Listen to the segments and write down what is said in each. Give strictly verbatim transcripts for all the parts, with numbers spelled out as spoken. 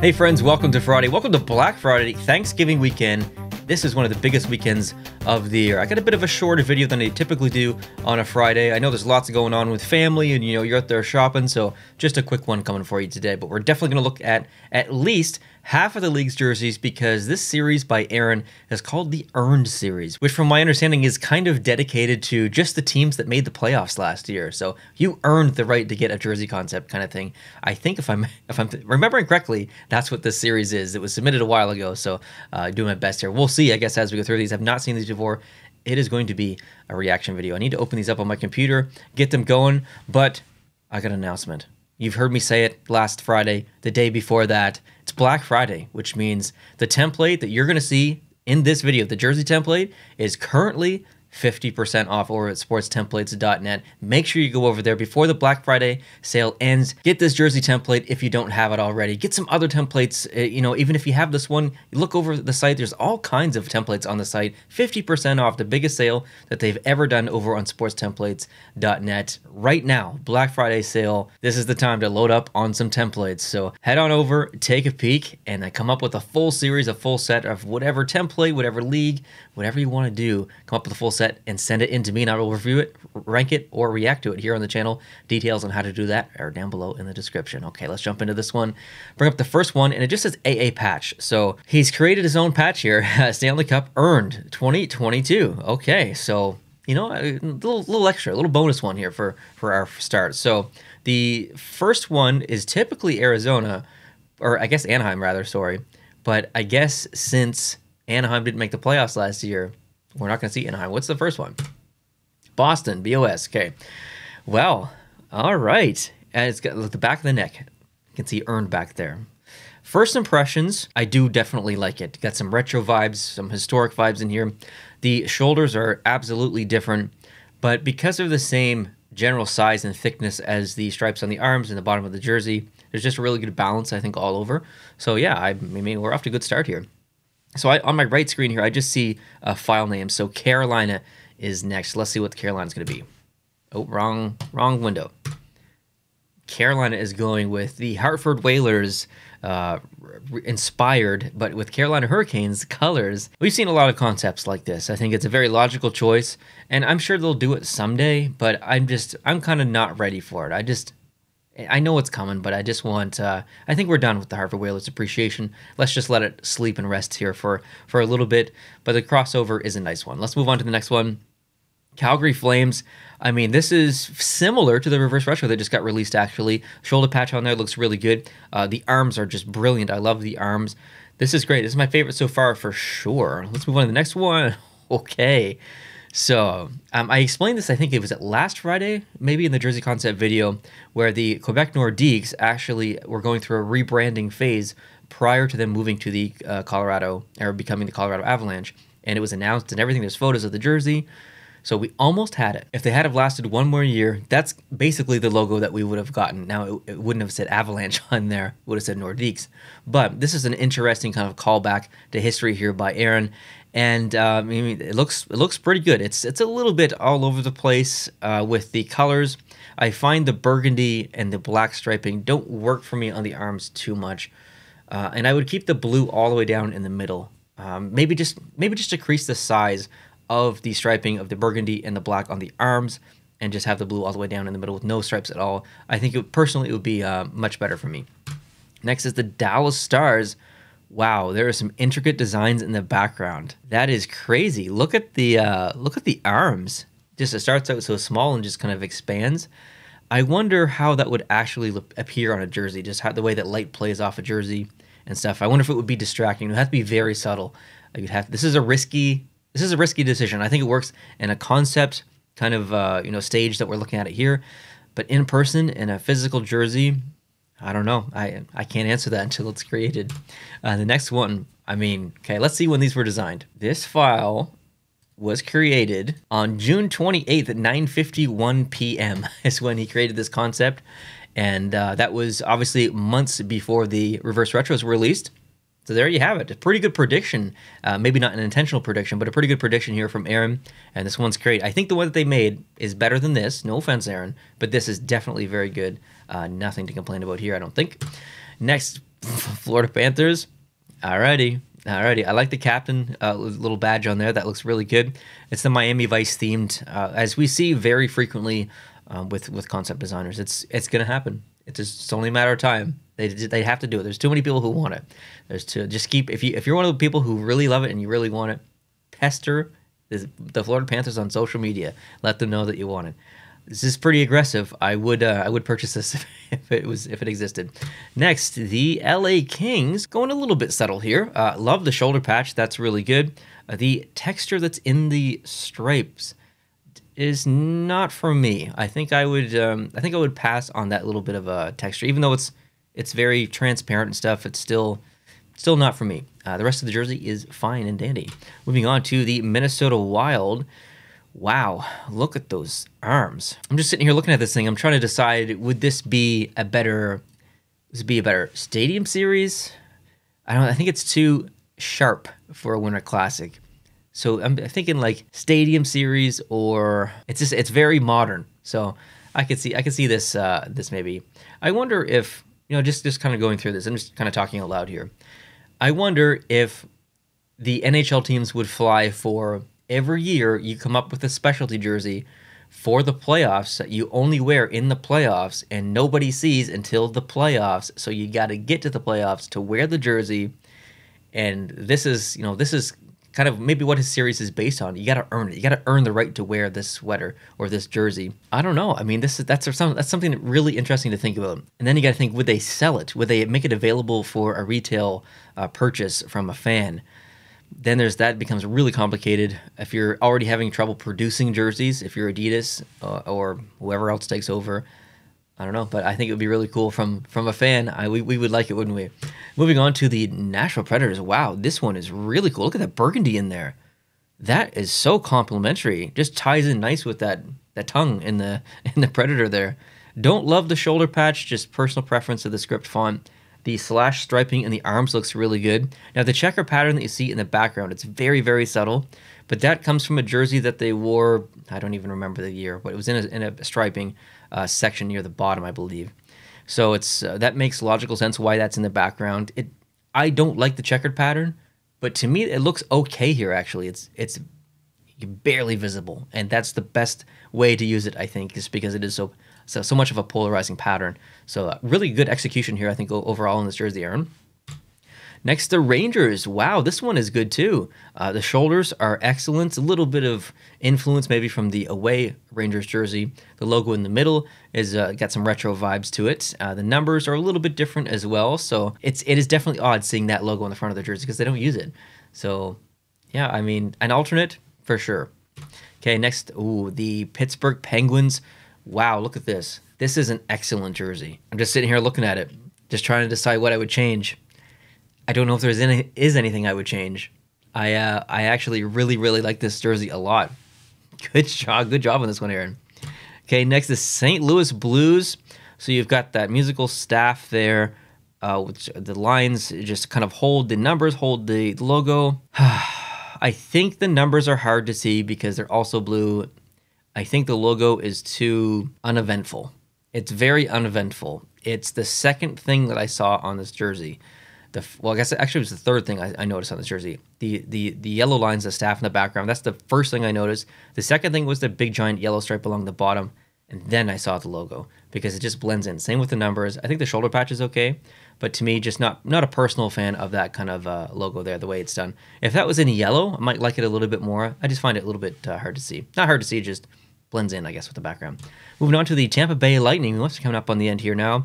Hey friends, welcome to Friday. Welcome to Black Friday, Thanksgiving weekend. This is one of the biggest weekends of the year. I got a bit of a shorter video than I typically do on a Friday. I know there's lots going on with family and, you know, you're out there shopping, so just a quick one coming for you today. But we're definitely going to look at at least half of the league's jerseys because this series by Aaron is called the Earned Series, which from my understanding is kind of dedicated to just the teams that made the playoffs last year. So you earned the right to get a jersey concept kind of thing. I think if I'm if I'm remembering correctly, that's what this series is. It was submitted a while ago, so uh, doing my best here. We'll see, I guess, as we go through these. I've not seen these before. It is going to be a reaction video. I need to open these up on my computer, get them going, but I got an announcement. You've heard me say it last Friday, the day before that. It's Black Friday, which means the template that you're going to see in this video, the jersey template, is currently fifty percent off over at sports templates dot net. Make sure you go over there before the Black Friday sale ends. Get this jersey template if you don't have it already. Get some other templates. You know, even if you have this one, look over the site. There's all kinds of templates on the site. fifty percent off, the biggest sale that they've ever done over on sports templates dot net. Right now, Black Friday sale. This is the time to load up on some templates. So head on over, take a peek, and I come up with a full series, a full set of whatever template, whatever league, whatever you want to do. Come up with a full set and send it in to me, and I will review it, rank it, or react to it here on the channel. Details on how to do that are down below in the description. Okay, let's jump into this one. Bring up the first one, and it just says A A patch. So he's created his own patch here. Stanley Cup Earned twenty twenty-two. Okay, so, you know, a little, little extra, a little bonus one here for, for our start. So the first one is typically Arizona, or I guess Anaheim rather, sorry. But I guess since Anaheim didn't make the playoffs last year, we're not going to see Anaheim. What's the first one? Boston, B O S, okay. Well, all right. And it's got the back of the neck. You can see Earned back there. First impressions, I do definitely like it. Got some retro vibes, some historic vibes in here. The shoulders are absolutely different, but because they're the same general size and thickness as the stripes on the arms and the bottom of the jersey, there's just a really good balance, I think, all over. So yeah, I mean, we're off to a good start here. So I, on my right screen here, I just see a file name. So Carolina is next. Let's see what Carolina's going to be. Oh, wrong, wrong window. Carolina is going with the Hartford Whalers, uh, inspired, but with Carolina Hurricanes colors. We've seen a lot of concepts like this. I think it's a very logical choice, and I'm sure they'll do it someday. But I'm just, I'm kind of not ready for it. I just. I know it's coming, but I just want, uh, I think we're done with the Hartford Whalers appreciation. Let's just let it sleep and rest here for, for a little bit. But the crossover is a nice one. Let's move on to the next one. Calgary Flames. I mean, this is similar to the reverse retro that just got released, actually. Shoulder patch on there looks really good. Uh, the arms are just brilliant. I love the arms. This is great. This is my favorite so far for sure. Let's move on to the next one. Okay. So um, I explained this, I think it was at last Friday, maybe in the Jersey Concept video, where the Quebec Nordiques actually were going through a rebranding phase prior to them moving to the uh, Colorado, or becoming the Colorado Avalanche. And it was announced and everything. There's photos of the jersey. So we almost had it. If they had have lasted one more year, that's basically the logo that we would have gotten. Now, it, it wouldn't have said Avalanche on there, would have said Nordiques. But this is an interesting kind of callback to history here by Aaron. And uh, I mean, it looks it looks pretty good. It's it's a little bit all over the place uh, with the colors. I find the burgundy and the black striping don't work for me on the arms too much, uh, and I would keep the blue all the way down in the middle. Um, maybe just maybe just decrease the size of the striping of the burgundy and the black on the arms, and just have the blue all the way down in the middle with no stripes at all. I think it, personally it would be uh, much better for me. Next is the Dallas Stars. Wow, there are some intricate designs in the background. That is crazy. Look at the uh, look at the arms. Just it starts out so small and just kind of expands. I wonder how that would actually look, appear on a jersey. Just how the way that light plays off a jersey and stuff. I wonder if it would be distracting. It would have to be very subtle. You'd have. This is a risky. This is a risky decision. I think it works in a concept kind of uh, you know stage that we're looking at it here, but in person in a physical jersey. I don't know. I I can't answer that until it's created. Uh, the next one, I mean, okay, let's see when these were designed. This file was created on June twenty-eighth at nine fifty-one p m is when he created this concept. And uh, that was obviously months before the reverse retros were released. So there you have it. A pretty good prediction. Uh, maybe not an intentional prediction, but a pretty good prediction here from Aaron. And this one's great. I think the one that they made is better than this. No offense, Aaron, but this is definitely very good. Uh, nothing to complain about here, I don't think. Next, Florida Panthers. Alrighty. Alrighty. I like the captain uh, little badge on there. That looks really good. It's the Miami Vice themed, uh, as we see very frequently uh, with with concept designers. It's it's going to happen. It's just it's only a matter of time. They they have to do it. There's too many people who want it. There's to just keep if you if you're one of the people who really love it and you really want it, pester the, the Florida Panthers on social media. Let them know that you want it. This is pretty aggressive. I would uh, I would purchase this if it was if it existed. Next, the L A Kings, going a little bit subtle here. Uh, love the shoulder patch. That's really good. Uh, the texture that's in the stripes is not for me. I think I would um, I think I would pass on that little bit of a uh, texture, even though it's it's very transparent and stuff. It's still still not for me. Uh, the rest of the jersey is fine and dandy. Moving on to the Minnesota Wild. Wow, look at those arms. I'm just sitting here looking at this thing. I'm trying to decide, would this be a better this be a better stadium series? I don't I think it's too sharp for a Winter Classic. So I'm thinking like stadium series, or it's just it's very modern. So I could see I could see this uh this maybe. I wonder if, you know, just just kind of going through this. I'm just kind of talking out loud here. I wonder if the N H L teams would fly for every year you come up with a specialty jersey for the playoffs that you only wear in the playoffs and nobody sees until the playoffs. So you got to get to the playoffs to wear the jersey. And this is, you know, this is kind of maybe what his series is based on. You got to earn it. You got to earn the right to wear this sweater or this jersey. I don't know. I mean, this is that's something that's something really interesting to think about. And then you got to think, would they sell it? Would they make it available for a retail uh, purchase from a fan? Then there's that becomes really complicated. If you're already having trouble producing jerseys, if you're Adidas uh, or whoever else takes over, I don't know. But I think it would be really cool from from a fan. I, we, we would like it, wouldn't we? Moving on to the Nashville Predators. Wow, this one is really cool. Look at that burgundy in there. That is so complimentary. Just ties in nice with that that tongue in the in the Predator there. Don't love the shoulder patch. Just personal preference of the script font. The slash striping in the arms looks really good. Now, the checker pattern that you see in the background, it's very, very subtle, but that comes from a jersey that they wore, I don't even remember the year, but it was in a, in a striping uh, section near the bottom, I believe. So it's uh, that makes logical sense why that's in the background. It, I don't like the checkered pattern, but to me, it looks okay here, actually. It's, it's barely visible, and that's the best way to use it, I think, is because it is so... So, so much of a polarizing pattern. So uh, really good execution here, I think, overall in this jersey, Aaron. Next, the Rangers. Wow, this one is good too. Uh, the shoulders are excellent. A little bit of influence maybe from the away Rangers jersey. The logo in the middle is uh, got some retro vibes to it. Uh, the numbers are a little bit different as well. So it's, it is definitely odd seeing that logo on the front of the jersey because they don't use it. So yeah, I mean, an alternate for sure. Okay, next, ooh, the Pittsburgh Penguins. Wow, look at this. This is an excellent jersey. I'm just sitting here looking at it, just trying to decide what I would change. I don't know if there is any, is anything I would change. I uh, I actually really, really like this jersey a lot. Good job. Good job on this one, Aaron. Okay, next is Saint Louis Blues. So you've got that musical staff there, uh, which the lines just kind of hold the numbers, hold the logo. I think the numbers are hard to see because they're also blue. I think the logo is too uneventful. It's very uneventful. It's the second thing that I saw on this jersey. The well, I guess actually it was the third thing I, I noticed on this jersey. The the the yellow lines, the staff in the background. That's the first thing I noticed. The second thing was the big giant yellow stripe along the bottom, and then I saw the logo because it just blends in. Same with the numbers. I think the shoulder patch is okay, but to me, just not not a personal fan of that kind of uh, logo there. The way it's done. If that was in yellow, I might like it a little bit more. I just find it a little bit uh, hard to see. Not hard to see, just blends in, I guess, with the background. Moving on to the Tampa Bay Lightning. What's coming up on the end here now?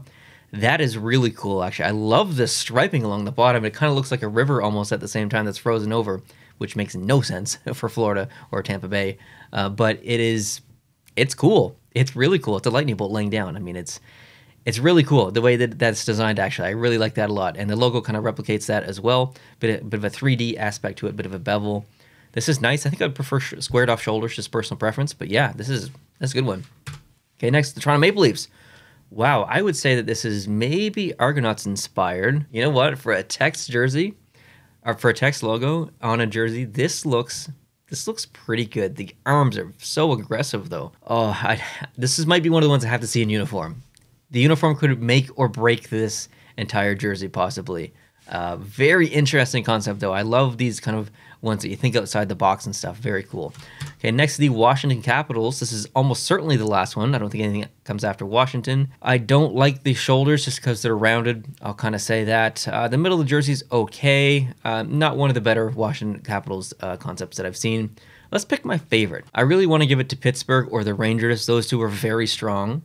That is really cool, actually. I love the striping along the bottom. It kind of looks like a river almost at the same time that's frozen over, which makes no sense for Florida or Tampa Bay. Uh, but it is, it's cool. It's really cool. It's a lightning bolt laying down. I mean, it's it's really cool the way that that's designed, actually. I really like that a lot. And the logo kind of replicates that as well. Bit of, bit of a three D aspect to it, bit of a bevel. This is nice. I think I'd prefer sh squared off shoulders, just personal preference. But yeah, this is that's a good one. Okay, next, the Toronto Maple Leafs. Wow, I would say that this is maybe Argonauts inspired. You know what? For a text jersey, or for a text logo on a jersey, this looks this looks pretty good. The arms are so aggressive though. Oh, I, this is might be one of the ones I have to see in uniform. The uniform could make or break this entire jersey possibly. Uh, very interesting concept, though. I love these kind of ones that you think outside the box and stuff. Very cool. Okay, next, the Washington Capitals. This is almost certainly the last one. I don't think anything comes after Washington. I don't like the shoulders just because they're rounded. I'll kind of say that. Uh, the middle of the jersey is okay. Uh, not one of the better Washington Capitals uh, concepts that I've seen. Let's pick my favorite. I really want to give it to Pittsburgh or the Rangers. Those two are very strong.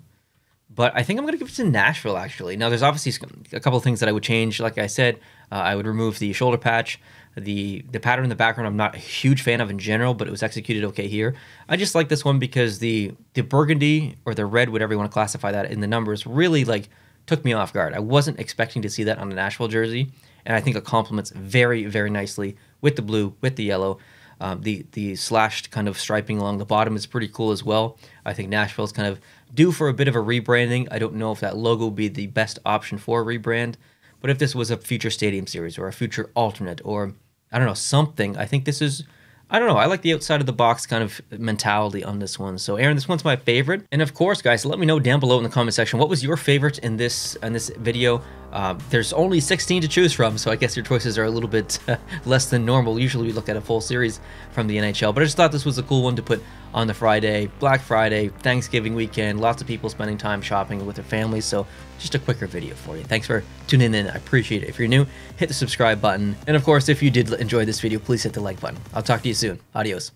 But I think I'm going to give it to Nashville, actually. Now, there's obviously a couple of things that I would change. Like I said, uh, I would remove the shoulder patch. The, the pattern in the background I'm not a huge fan of in general, but it was executed okay here. I just like this one because the, the burgundy or the red, whatever you want to classify that in the numbers, really like took me off guard. I wasn't expecting to see that on a Nashville jersey, and I think it complements very, very nicely with the blue, with the yellow. Um, the, the slashed kind of striping along the bottom is pretty cool as well. I think Nashville's kind of due for a bit of a rebranding. I don't know if that logo would be the best option for a rebrand, but if this was a future Stadium Series or a future alternate or, I don't know, something, I think this is, I don't know, I like the outside of the box kind of mentality on this one. So Aaron, this one's my favorite. And of course, guys, let me know down below in the comment section, what was your favorite in this, in this video? Uh, there's only sixteen to choose from, so I guess your choices are a little bit uh, less than normal. Usually we look at a full series from the N H L, but I just thought this was a cool one to put on the Friday, Black Friday, Thanksgiving weekend, lots of people spending time shopping with their families, so just a quicker video for you. Thanks for tuning in, I appreciate it. If you're new, hit the subscribe button, and of course, if you did enjoy this video, please hit the like button. I'll talk to you soon. Adios.